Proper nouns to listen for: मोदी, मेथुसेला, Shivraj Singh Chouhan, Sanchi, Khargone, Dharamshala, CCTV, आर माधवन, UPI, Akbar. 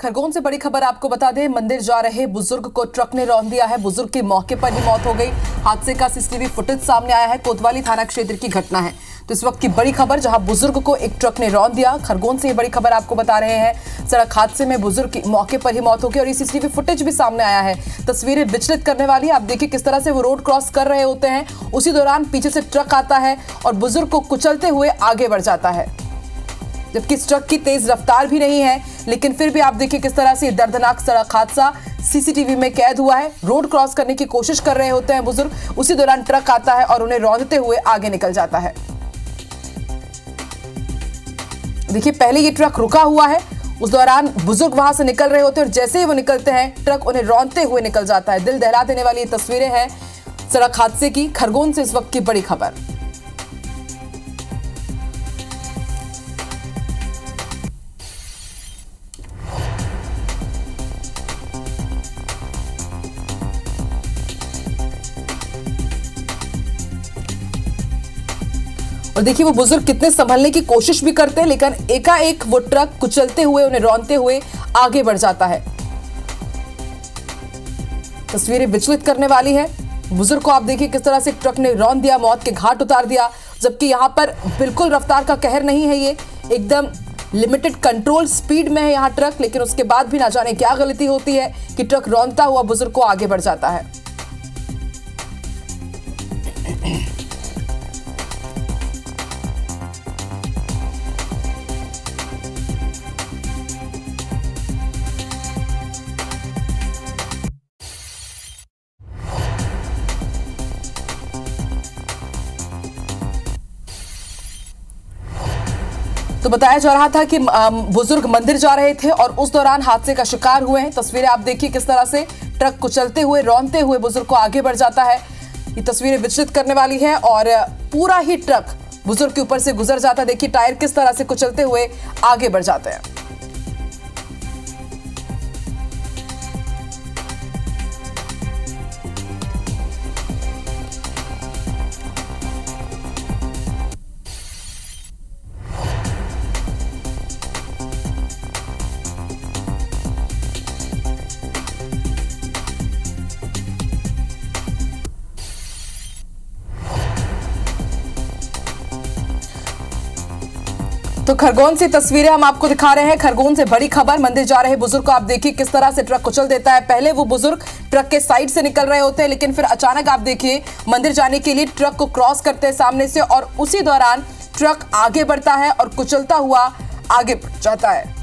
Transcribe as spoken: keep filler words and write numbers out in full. खरगोन से बड़ी खबर आपको बता दें, मंदिर जा रहे बुजुर्ग को ट्रक ने रौंद दिया है। बुजुर्ग की मौके पर ही मौत हो गई। हादसे का सीसीटीवी फुटेज सामने आया है। कोतवाली थाना क्षेत्र की घटना है। तो इस वक्त की बड़ी खबर, जहां बुजुर्ग को एक ट्रक ने रौंद दिया। खरगोन से ये बड़ी खबर आपको बता रहे हैं। सड़क हादसे में बुजुर्ग की मौके पर ही मौत हो गई और सीसीटीवी फुटेज भी सामने आया है। तस्वीरें विचलित करने वाली है। आप देखिए किस तरह से वो रोड क्रॉस कर रहे होते हैं, उसी दौरान पीछे से ट्रक आता है और बुजुर्ग को कुचलते हुए आगे बढ़ जाता है, जबकि ट्रक की तेज रफ्तार भी नहीं है। लेकिन फिर भी आप देखिए किस तरह से दर्दनाक सड़क हादसा सीसीटीवी में कैद हुआ है। रोड क्रॉस करने की कोशिश कर रहे होते हैं बुजुर्ग, उसी दौरान ट्रक आता है और उन्हें रौंदते हुए आगे निकल जाता है। देखिए पहले ये ट्रक रुका हुआ है, उस दौरान बुजुर्ग वहां से निकल रहे होते हैं और जैसे ही वो निकलते हैं ट्रक उन्हें रौंदते हुए निकल जाता है। दिल दहला देने वाली ये तस्वीरें हैं सड़क हादसे की। खरगोन से इस वक्त की बड़ी खबर। और देखिए वो बुजुर्ग कितने संभलने की कोशिश भी करते हैं, लेकिन एकाएक वो ट्रक कुचलते हुए उन्हें रौंदते हुए आगे बढ़ जाता है। तस्वीरें विचलित करने वाली है। बुजुर्ग को आप देखिए किस तरह से ट्रक ने रौंद दिया, मौत के घाट उतार दिया, जबकि यहाँ पर बिल्कुल रफ्तार का कहर नहीं है। ये एकदम लिमिटेड कंट्रोल स्पीड में है यहाँ ट्रक, लेकिन उसके बाद भी ना जाने क्या गलती होती है कि ट्रक रौंदता हुआ बुजुर्ग को आगे बढ़ जाता है। तो बताया जा रहा था कि बुजुर्ग मंदिर जा रहे थे और उस दौरान हादसे का शिकार हुए हैं। तस्वीरें आप देखिए किस तरह से ट्रक कुचलते हुए रौंदते हुए बुजुर्ग को आगे बढ़ जाता है। ये तस्वीरें विचलित करने वाली है और पूरा ही ट्रक बुजुर्ग के ऊपर से गुजर जाता है। देखिए टायर किस तरह से कुचलते हुए आगे बढ़ जाते हैं। तो खरगोन से तस्वीरें हम आपको दिखा रहे हैं। खरगोन से बड़ी खबर, मंदिर जा रहे बुजुर्ग को आप देखिए किस तरह से ट्रक कुचल देता है। पहले वो बुजुर्ग ट्रक के साइड से निकल रहे होते हैं, लेकिन फिर अचानक आप देखिए मंदिर जाने के लिए ट्रक को क्रॉस करते हैं सामने से और उसी दौरान ट्रक आगे बढ़ता है और कुचलता हुआ आगे बढ़ जाता है।